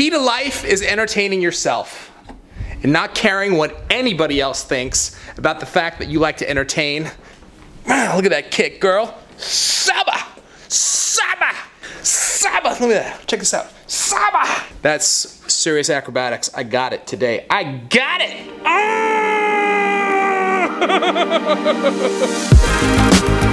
key to life is entertaining yourself and not caring what anybody else thinks about the fact that you like to entertain. Wow, look at that kick, girl. Saba! Saba! Saba! Look at that. Check this out. Saba! That's serious acrobatics. I got it today. I got it! Ah!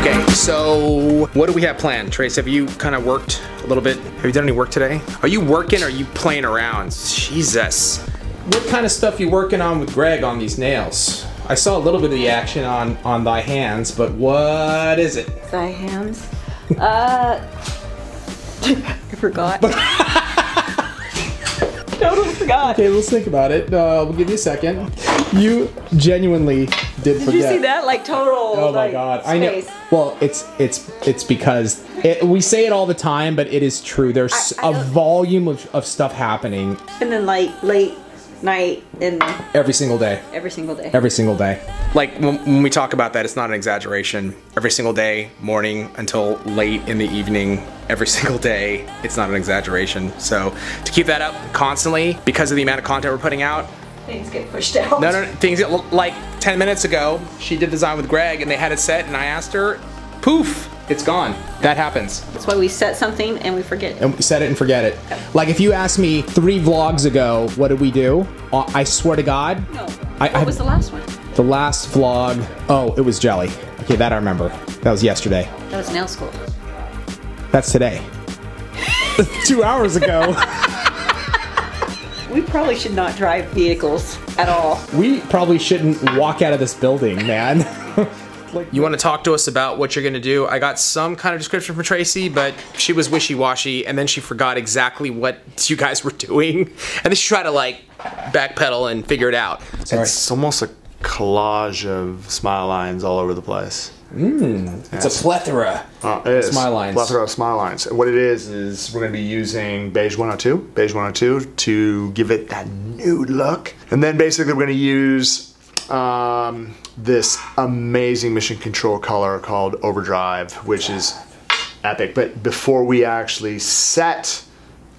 Okay, so what do we have planned? Trace, have you kind of worked a little bit? Have you done any work today? Are you working or are you playing around? Jesus. What kind of stuff are you working on with Greg on these nails? I saw a little bit of the action on thy hands, but what is it? Thy hands? I forgot. Totally forgot. Okay, let's think about it. We'll give you a second. You genuinely did forget. Did you see that? Like total. Oh my God! Space. I know. Well, it's because we say it all the time, but it is true. There's a volume of stuff happening. And then like late night and every single day. Every single day. Every single day. Like when we talk about that, it's not an exaggeration. Every single day, morning until late in the evening. Every single day, it's not an exaggeration. So to keep that up constantly because of the amount of content we're putting out. Things get pushed out. No, things get, like 10 minutes ago, she did design with Greg and they had it set and I asked her, poof, it's gone. That happens. That's why we set something and we forget it. And we set it and forget it. Okay. Like if you asked me 3 vlogs ago, what did we do? I swear to God. No, what was the last one? The last vlog, oh, it was jelly. Okay, that I remember. That was yesterday. That was nail school. That's today. 2 hours ago. We probably should not drive vehicles at all. We probably shouldn't walk out of this building, man. Like, you want to talk to us about what you're going to do? I got some kind of description from Tracy, but she was wishy-washy, and then she forgot exactly what you guys were doing. And then she tried to, like, backpedal and figure it out. Sorry. It's almost a collage of smile lines all over the place. Mm, it's a plethora of smile lines. Plethora of smile lines. What it is we're going to be using Beige 102 to give it that nude look. And then basically we're going to use this amazing Mission Control color called Overdrive, which is epic. But before we actually set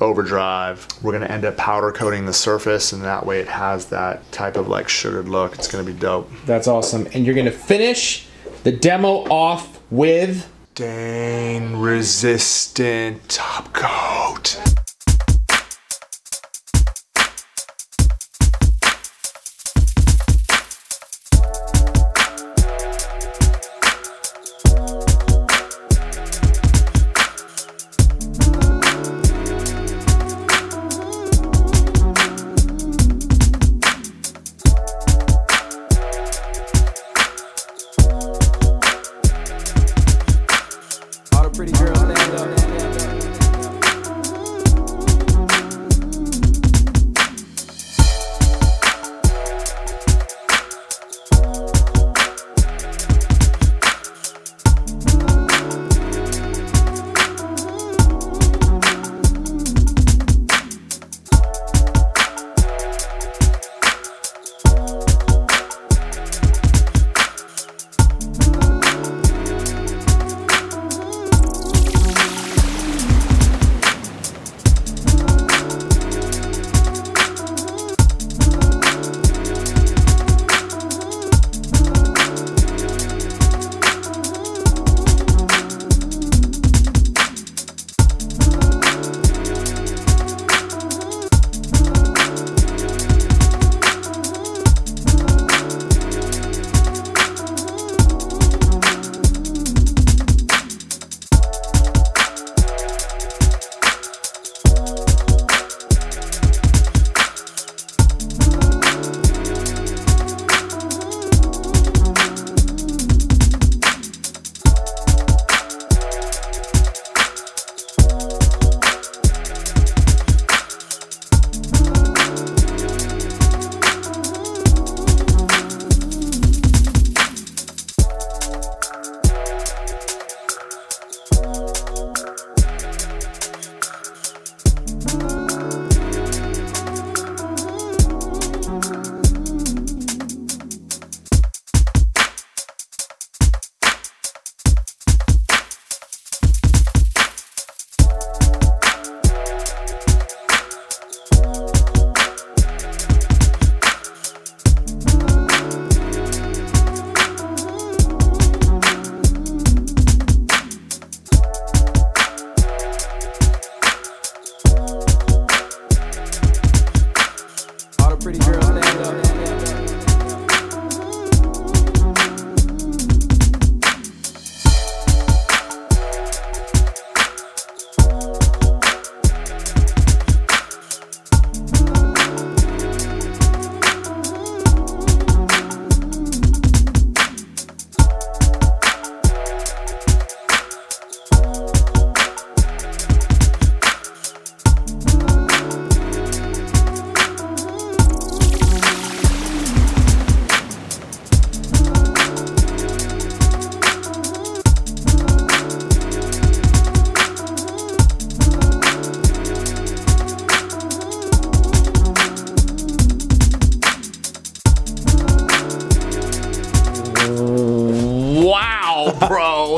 Overdrive, we're going to end up powder coating the surface, and that way it has that type of like sugared look. It's going to be dope. That's awesome. And you're going to finish the demo off with Stain Resistant Top Coat. Pretty girl, stand up.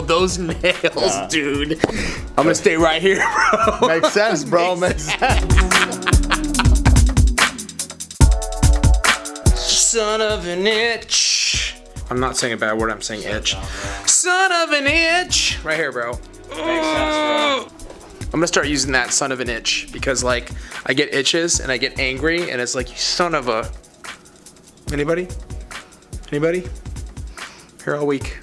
those nails, dude. I'm gonna stay right here, bro. Makes sense, bro. Makes sense. Son of an itch. I'm not saying a bad word, I'm saying itch. Son of an itch. Right here, bro. Makes sense, bro. I'm gonna start using that, son of an itch, because like I get itches and I get angry and it's like, you son of a, anybody? Anybody? Here all week.